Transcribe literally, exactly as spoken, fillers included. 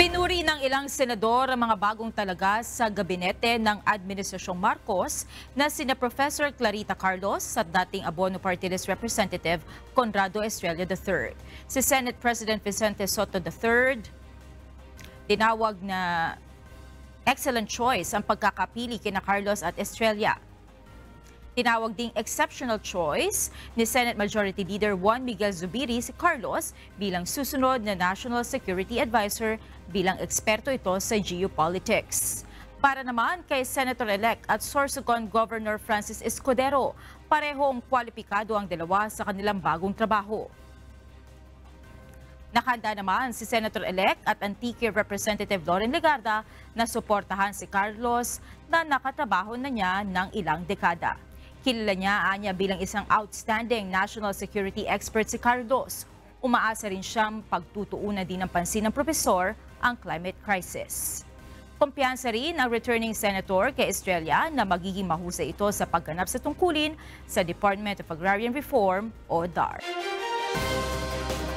Pinuri ng ilang senador ang mga bagong talaga sa gabinete ng Administrasyong Marcos na sina Professor Clarita Carlos at dating Abono Party List Representative Conrado Estrella the third. Si Senate President Vicente Sotto the third, tinawag na excellent choice ang pagkakapili kina Carlos at Estrella. Tinawag ding exceptional choice ni Senate Majority Leader Juan Miguel Zubiri si Carlos bilang susunod na National Security Adviser bilang eksperto ito sa geopolitics. Para naman kay Senator-elect at Sorsogon Governor Francis Escudero, parehong kwalipikado ang dalawa sa kanilang bagong trabaho. Nakahanda naman si Senator-elect at Antique Representative Loren Legarda na suportahan si Carlos na nakatrabaho na niya ng ilang dekada. Kilala niya anya bilang isang outstanding national security expert si Carlos. Umaasa rin siyang pagtutuunan din ng pansin ng profesor ang climate crisis. Kumpiyansa rin ang returning senator kay Estrella na magiging mahusay ito sa pagganap sa tungkulin sa Department of Agrarian Reform o D A R.